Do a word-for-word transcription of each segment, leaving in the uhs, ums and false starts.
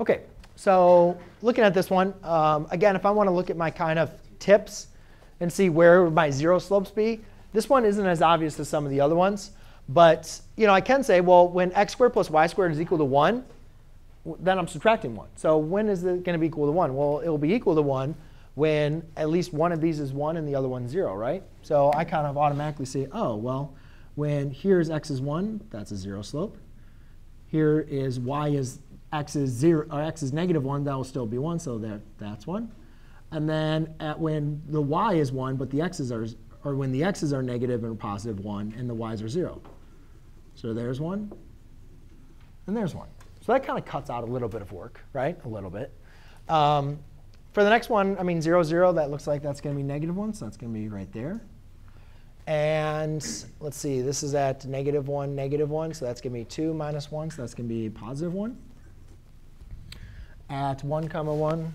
OK, so looking at this one, um, again, if I want to look at my kind of tips and see where my zero slopes be, this one isn't as obvious as some of the other ones. But you know, I can say, well, when x squared plus y squared is equal to one, then I'm subtracting one. So when is it going to be equal to one? Well, it will be equal to one when at least one of these is one and the other one's zero, right? So I kind of automatically say, oh, well, when here's x is one, that's a zero slope. Here is y is x is zero, or x is negative one, that will still be one, so that, that's one. And then at when the y is one, but the x's are, or when the x's are negative and positive one, and the y's are zero. So there's one, and there's one. So that kind of cuts out a little bit of work, right? A little bit. Um, for the next one, I mean, zero, zero, that looks like that's going to be negative one. So that's going to be right there. And let's see, this is at negative one, negative one. So that's going to be two minus one. So that's going to be positive one. At one comma one,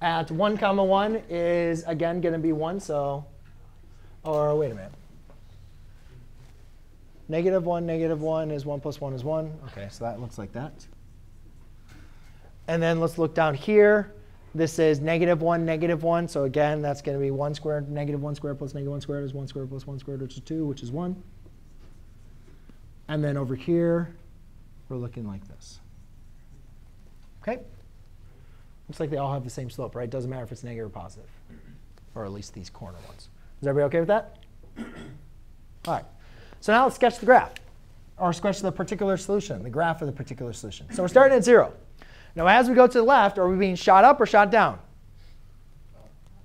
At one comma one is, again, going to be one. So, or wait a minute. Negative one, negative one is one plus one is one. OK, so that looks like that. And then let's look down here. This is negative one, negative one. So again, that's going to be one squared. Negative one squared plus negative one squared is one squared plus one squared, which is two, which is one. And then over here, we're looking like this. OK? Looks like they all have the same slope, right? Doesn't matter if it's negative or positive, or at least these corner ones. Is everybody OK with that? All right. So now let's sketch the graph, or sketch the particular solution, the graph of the particular solution. So we're starting at zero. Now, as we go to the left, are we being shot up or shot down?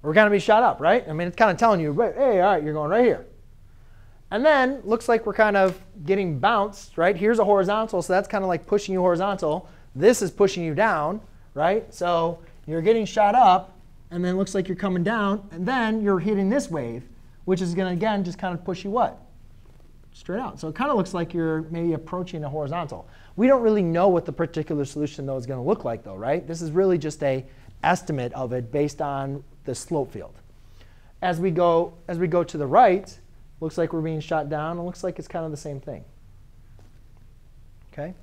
We're going to be shot up, right? I mean, it's kind of telling you, hey, all right, you're going right here. And then looks like we're kind of getting bounced, right? Here's a horizontal, so that's kind of like pushing you horizontal. This is pushing you down. Right? So you're getting shot up, and then it looks like you're coming down. And then you're hitting this wave, which is going to, again, just kind of push you what? Straight out. So it kind of looks like you're maybe approaching a horizontal. We don't really know what the particular solution, though, is going to look like, though, right? This is really just an estimate of it based on the slope field. As we go, as we go to the right, looks like we're being shot down. It looks like it's kind of the same thing. OK?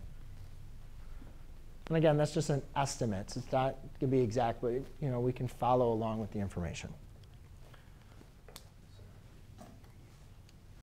And again, that's just an estimate. It's not going to be exact, but you know, we can follow along with the information.